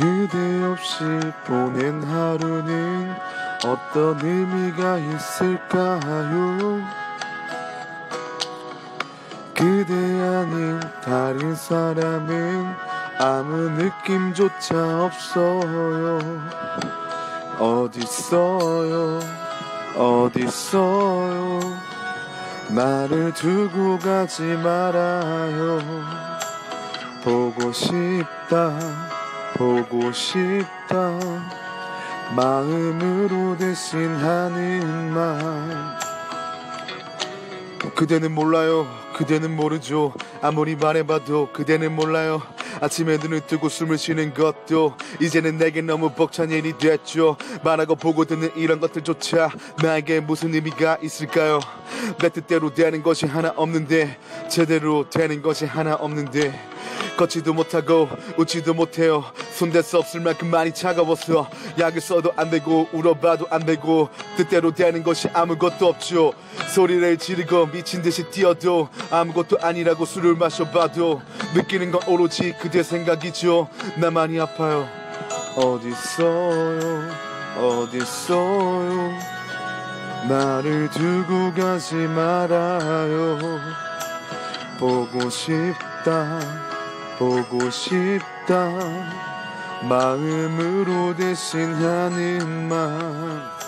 그대 없이 보낸 하루는 어떤 의미가 있을까요? 그대 아닌 다른 사람은 아무 느낌조차 없어요. 어딨어요? 어딨어요? 나를 두고 가지 말아요. 보고 싶다, 보고 싶다. 마음으로 대신하는 말. 그대는 몰라요. 그대는 모르죠. 아무리 말해봐도 그대는 몰라요. 아침에 눈을 뜨고 숨을 쉬는 것도 이제는 내게 너무 벅찬 일이 됐죠. 말하고 보고 듣는 이런 것들조차 나에게 무슨 의미가 있을까요? 내 뜻대로 되는 것이 하나 없는데, 제대로 되는 것이 하나 없는데, 걷지도 못하고 웃지도 못해요. 손댈 수 없을 만큼 많이 차가워서 약을 써도 안 되고 울어봐도 안 되고 뜻대로 되는 것이 아무것도 없죠. 소리를 지르고 미친 듯이 뛰어도 아무것도 아니라고 술을 마셔봐도 느끼는 건 오로지 그대 생각이죠. 나 많이 아파요. 어딨어요? 어딨어요? 나를 두고 가지 말아요. 보고 싶다, 보고 싶다. 마음으로 대신하는 말.